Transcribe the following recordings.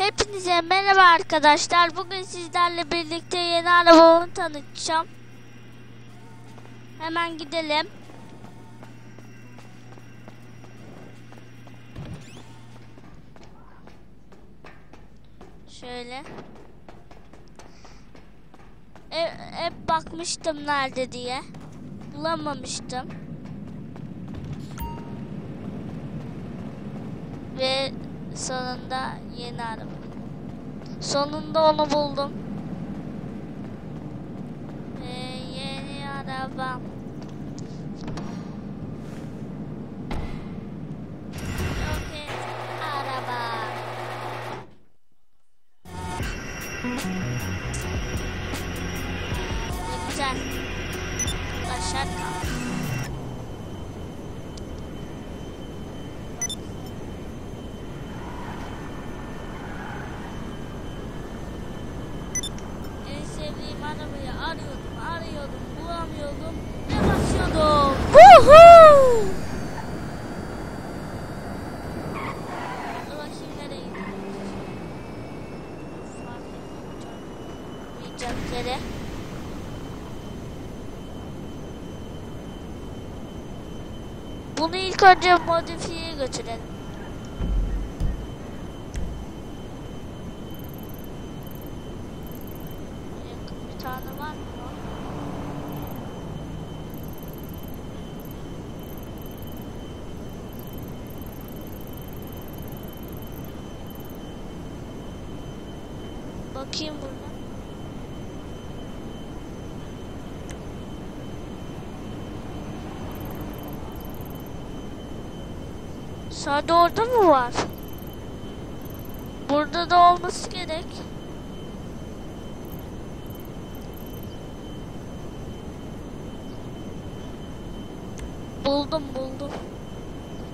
Hepinize merhaba arkadaşlar. Bugün sizlerle birlikte yeni arabamı tanıtacağım. Hemen gidelim. Şöyle. Hep bakmıştım nerede diye. Bulamamıştım. Ve sonunda yeni araba. Sonunda onu buldum. Yeni arabam. Rocket araba. Güzel. Başak. Arıyordum, bulamıyordum ve basıyordum. Vuhuu! Dur bakayım nereye gidiyoruz? Fark etmeyecek yere. Bunu ilk önce modifiye götürelim. Bir tane var mı? Bakayım burada. Sadece orada mı var? Burada da olması gerek. Buldum.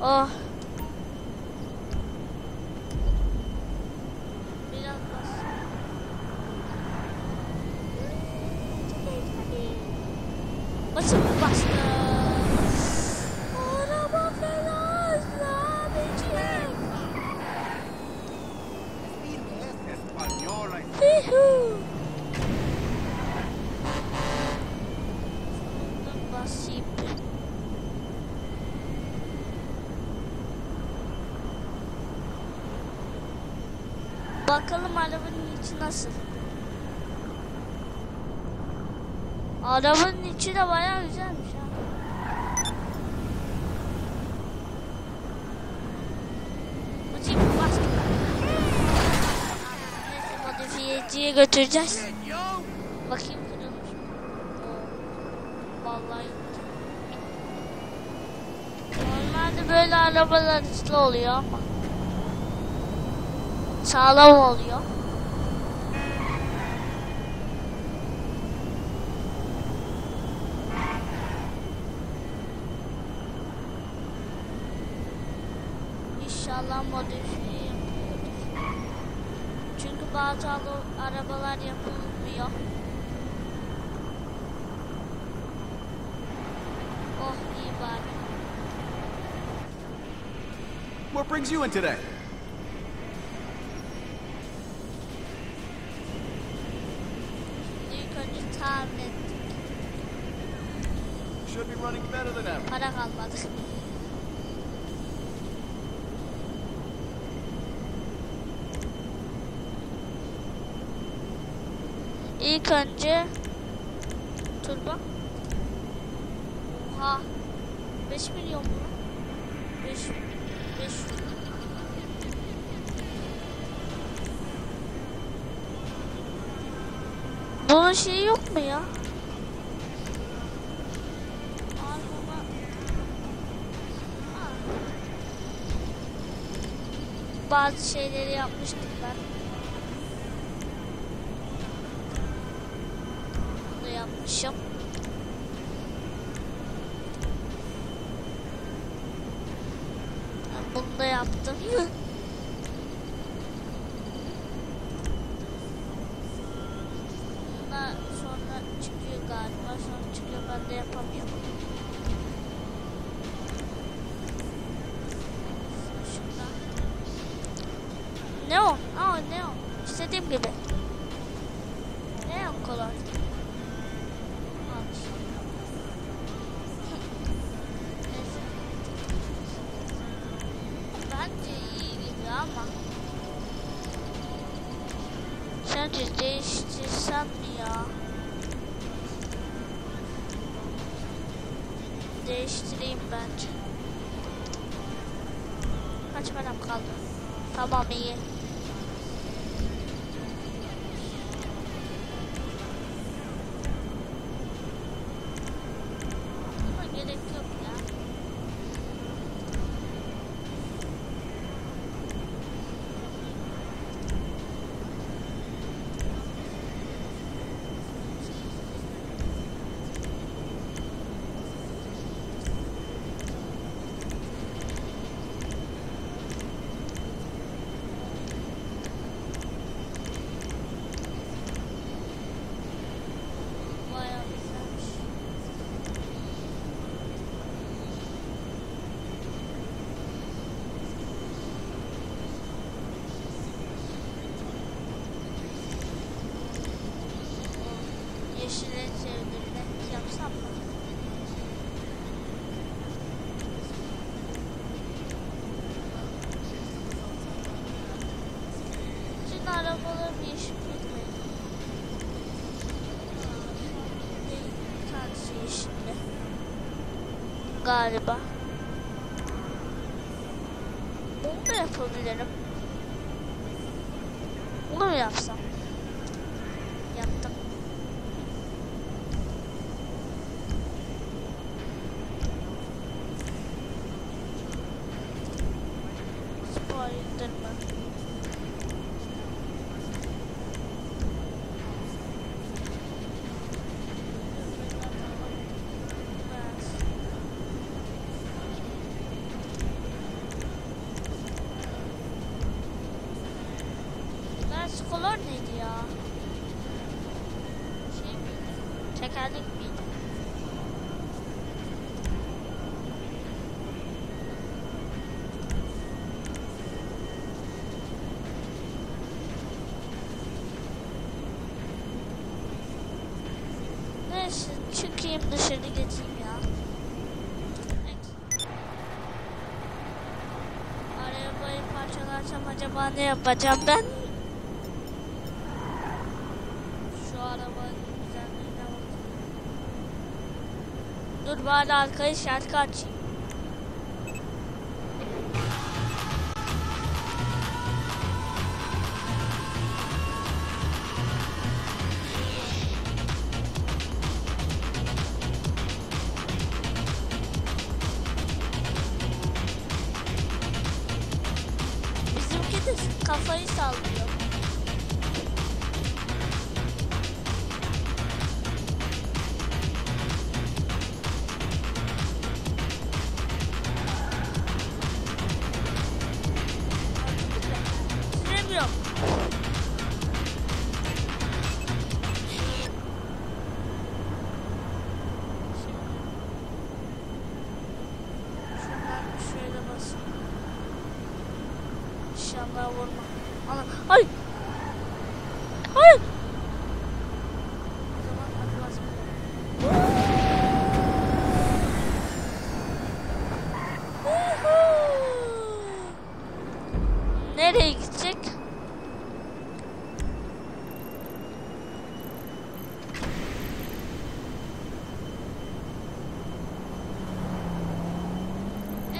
Ah. Biraz bas. Basın bastı. Araba falan zahmetçiler. Hihu. Basayım. Bakalım arabanın içi nasıl? Arabanın içi de bayağı güzelmiş ha. Bakayım başka. Neyse modifiyeciye götüreceğiz. Bakayım kırılmış mı? Vallahi normalde böyle arabalar hızlı oluyor ama sağlam oluyor. İnşallah modifiye yapıyordur. Çünkü bazı arabalar yapılmıyor. Oh iyi bari. What brings you in today? Should be running better than ever. Para kalmadı. İlk önce turbo. Oha. 5 milyon mu? 5 milyon. Bunun şeyi yok mu ya? Bazı şeyleri yapmıştım ben. Bunu yapmışım. Ben bunu da yaptım. Sonra çıkıyor galiba. Sonra çıkıyor, ben de yapamıyorum. Ne Neon. İstediğim gibi. Neon kolay. Bence iyi gibi ama. Sence değiştirsem mi ya? Değiştireyim bence. Kaç param kaldı? Tamam, iyi. Ama gerek yok ya. Yeşile çevirmek yapsam mı? Bütün arabalar bir iş bilmiyor. Bir tanesi yeşilde. Galiba. Bunu da yapabilirim. Bunu mu yapsam? Yaptım. Kolor neydi ya? Şey miydi? Tekerlek miydi? Neyse, çıkayım dışarı geçeyim. Arabayı parçalarsam acaba ne yapacağım ben? Dur bari arkaya şarkı açayım. Bizimki de kafayı sallıyor. İnşallah vurma. Ana. Ay. Ay. O zaman atmaz mı? Nereye gidecek?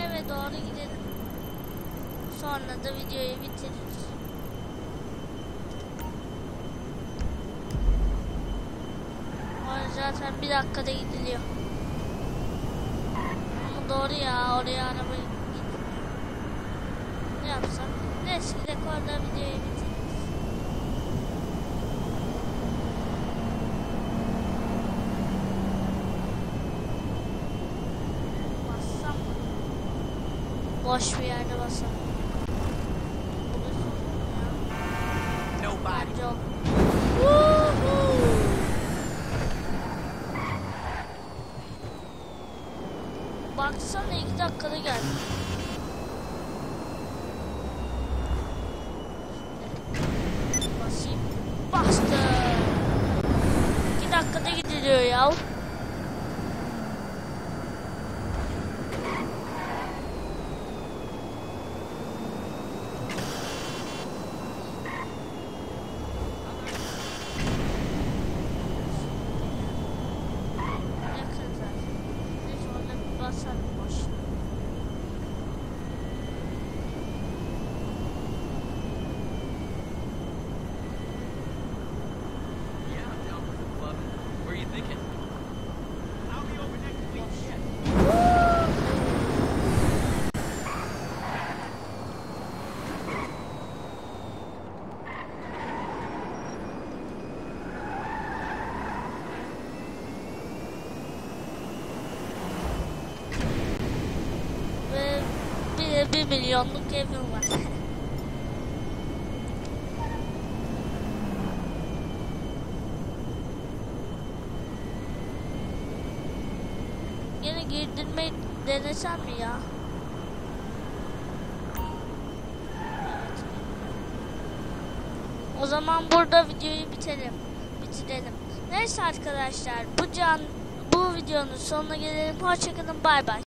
Eve doğru gidelim. Sonra da videoyu bitiririz. Oraya zaten bir dakikada gidiliyor. Ama doğru ya, oraya araba gidiyor. Ne yapsam? Neyse, rekorda videoyu bitiririz. Bassam. Boş bir yerde bassam. Baksana, 2 dakikada geldi. görüyor. $1 milyonluk evim var. Yine girdirmeyi denesem mi ya? Evet. O zaman burada videoyu bitirelim. Neyse arkadaşlar, bu videonun sonuna gelelim. Hoşçakalın, bay bay.